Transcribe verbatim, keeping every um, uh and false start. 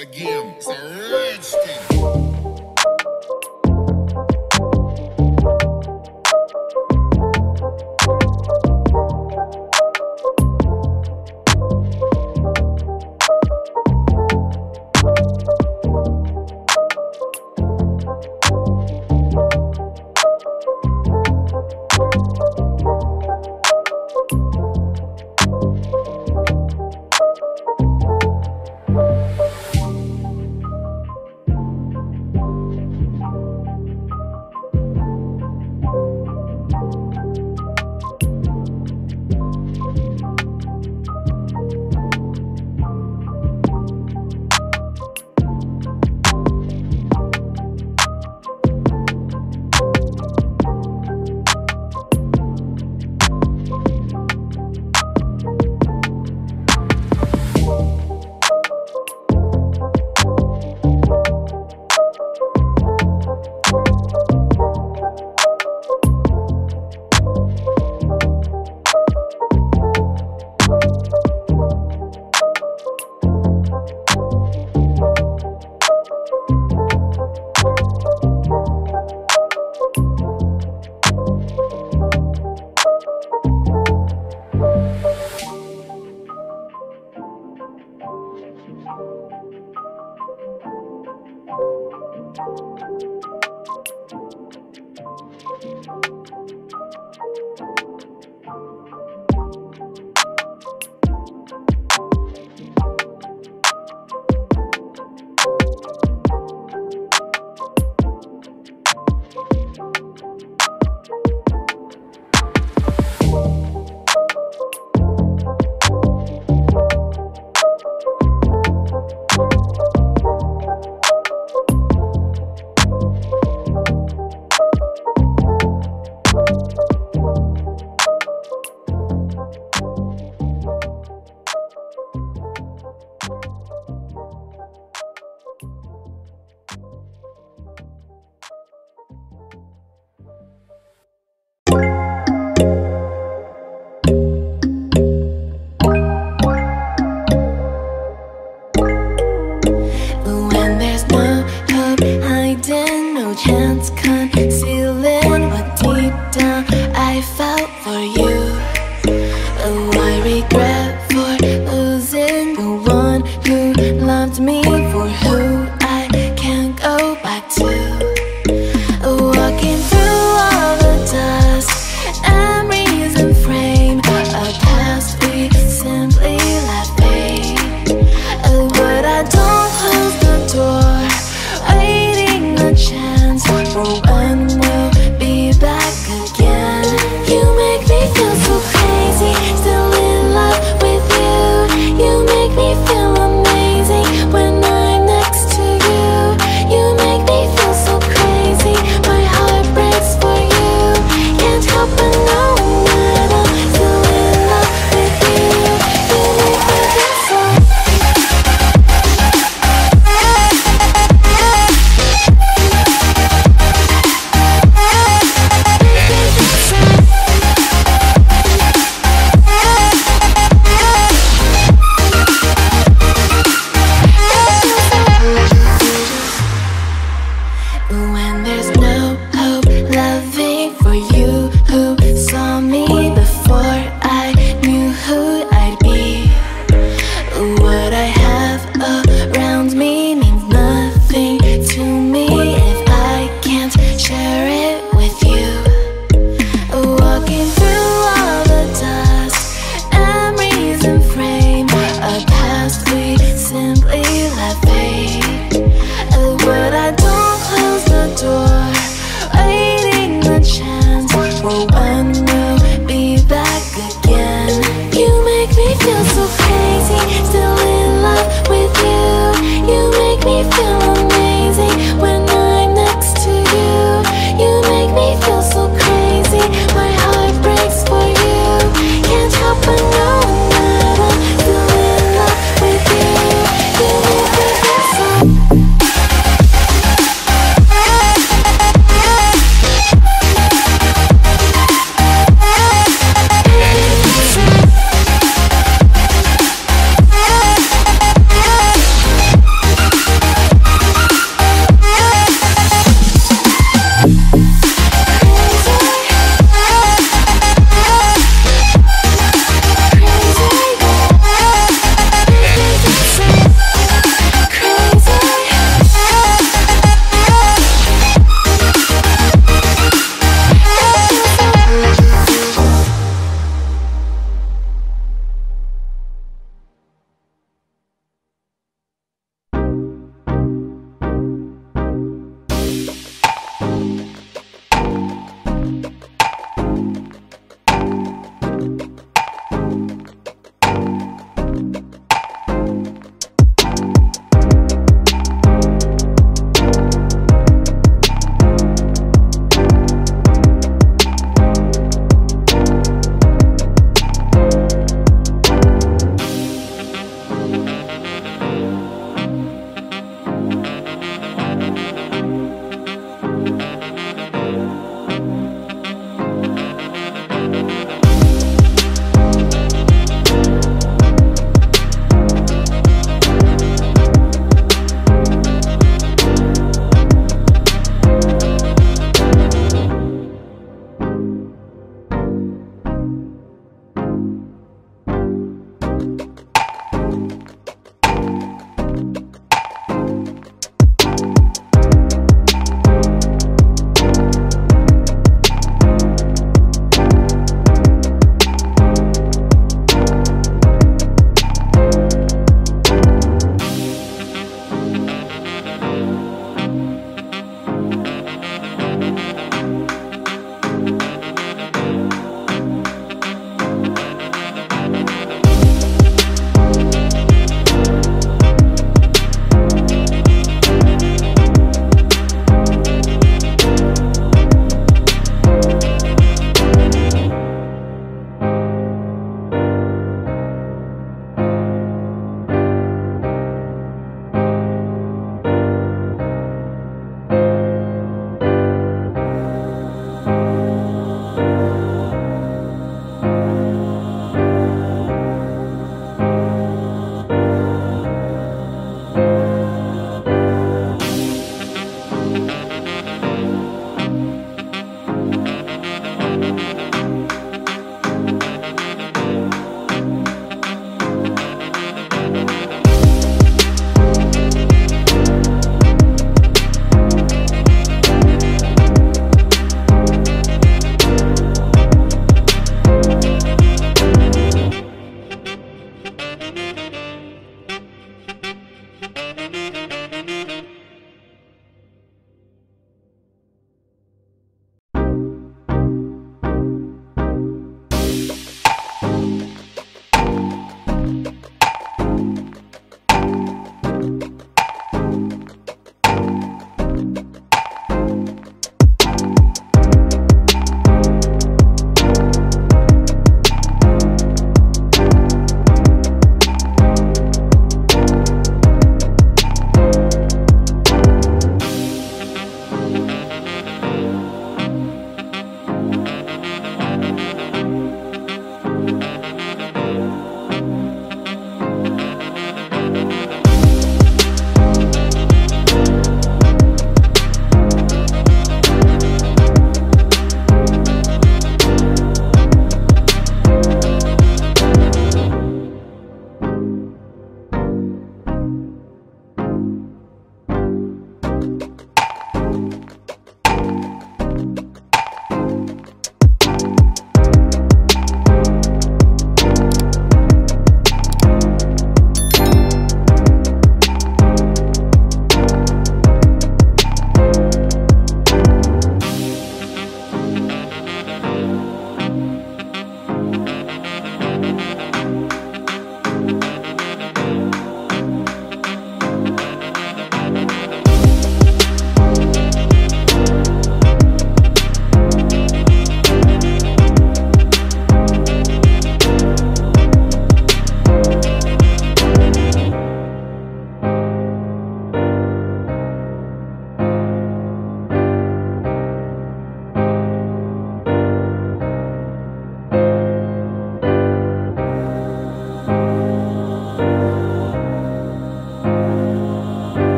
again. It's a rich thing.